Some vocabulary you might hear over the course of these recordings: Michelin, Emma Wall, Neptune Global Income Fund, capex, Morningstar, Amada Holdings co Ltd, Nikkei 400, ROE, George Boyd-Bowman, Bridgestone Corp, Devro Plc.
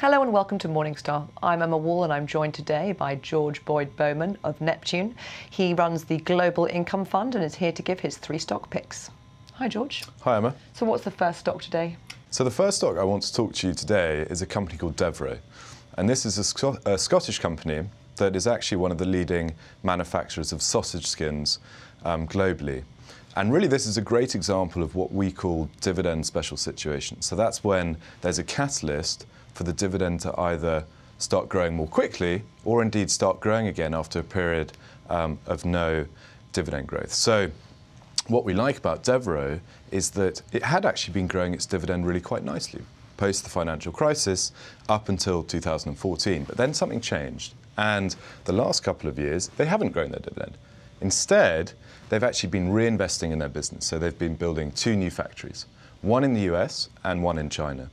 Hello and welcome to Morningstar. I'm Emma Wall and I'm joined today by George Boyd-Bowman of Neptune. He runs the Global Income Fund and is here to give his three stock picks. Hi, George. Hi, Emma. So what's the first stock today? So the first stock I want to talk to you today is a company called Devro. And this is a Scottish company that is actually one of the leading manufacturers of sausage skins globally. And really, this is a great example of what we call dividend special situations. So that's when there's a catalyst for the dividend to either start growing more quickly or indeed start growing again after a period of no dividend growth. So what we like about Devro is that it had actually been growing its dividend really quite nicely post the financial crisis up until 2014. But then something changed. And the last couple of years, they haven't grown their dividend. Instead, they've actually been reinvesting in their business. So they've been building two new factories, one in the US and one in China.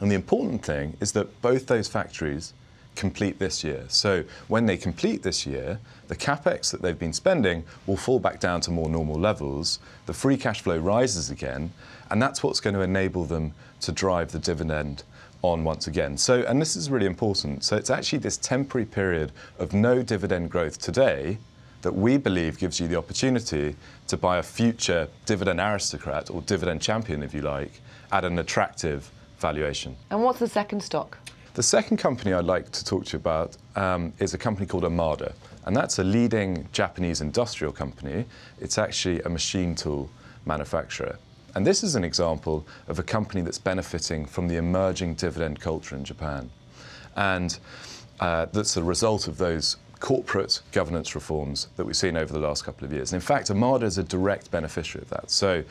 And the important thing is that both those factories complete this year. So when they complete this year, the capex that they've been spending will fall back down to more normal levels. The free cash flow rises again, and that's what's going to enable them to drive the dividend on once again. So, and this is really important. So it's actually this temporary period of no dividend growth today that we believe gives you the opportunity to buy a future dividend aristocrat or dividend champion, if you like, at an attractive valuation. And what's the second stock? The second company I'd like to talk to you about is a company called Amada, and that's a leading Japanese industrial company. It's actually a machine tool manufacturer. And this is an example of a company that's benefiting from the emerging dividend culture in Japan. And that's a result of those corporate governance reforms that we've seen over the last couple of years. And in fact, Amada is a direct beneficiary of that. So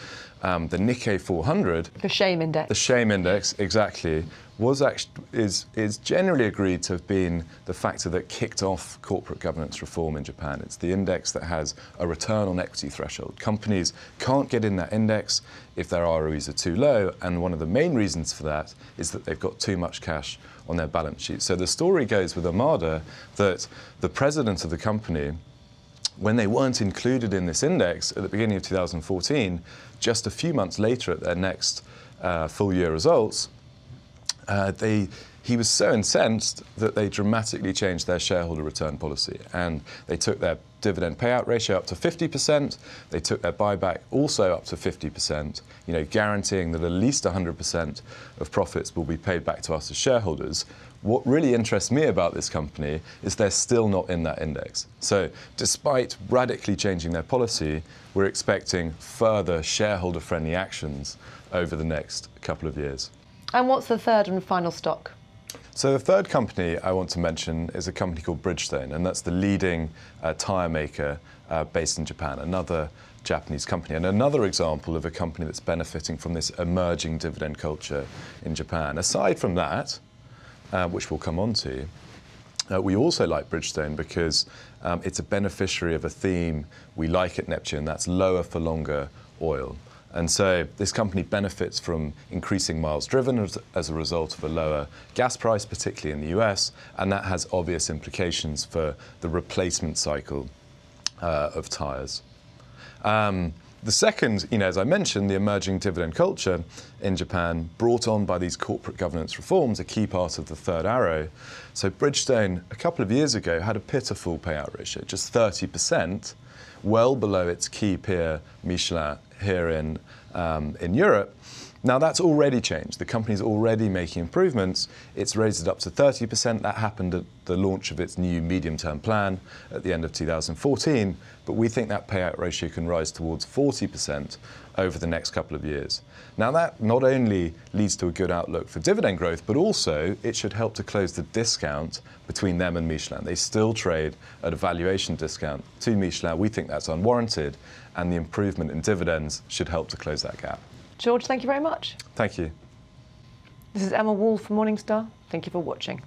the Nikkei 400... The shame index. The shame index, exactly, was actually, is generally agreed to have been the factor that kicked off corporate governance reform in Japan. It's the index that has a return on equity threshold. Companies can't get in that index if their ROEs are too low, and one of the main reasons for that is that they've got too much cash on their balance sheet. So the story goes with Amada that the president of the company, when they weren't included in this index at the beginning of 2014, just a few months later at their next full year results, he was so incensed that they dramatically changed their shareholder return policy. And they took their dividend payout ratio up to 50%. They took their buyback also up to 50%, you know, guaranteeing that at least 100% of profits will be paid back to us as shareholders. What really interests me about this company is they're still not in that index. So despite radically changing their policy, we're expecting further shareholder-friendly actions over the next couple of years. And what's the third and final stock? So the third company I want to mention is a company called Bridgestone, and that's the leading tyre maker based in Japan, another Japanese company, and another example of a company that's benefiting from this emerging dividend culture in Japan. Aside from that, which we'll come on to, we also like Bridgestone because it's a beneficiary of a theme we like at Neptune, that's lower for longer oil. And so this company benefits from increasing miles driven as a result of a lower gas price, particularly in the US, and that has obvious implications for the replacement cycle of tyres. The second, you know, as I mentioned, the emerging dividend culture in Japan, brought on by these corporate governance reforms, a key part of the third arrow. So Bridgestone, a couple of years ago, had a pitiful payout ratio, just 30%, well below its key peer, Michelin, here in Europe. Now, that's already changed. The company's already making improvements. It's raised it up to 30%. That happened at the launch of its new medium-term plan at the end of 2014. But we think that payout ratio can rise towards 40% over the next couple of years. Now, that not only leads to a good outlook for dividend growth, but also it should help to close the discount between them and Michelin. They still trade at a valuation discount to Michelin. We think that's unwarranted, and the improvement in dividends should help to close that gap. George, thank you very much. Thank you. This is Emma Wall from Morningstar. Thank you for watching.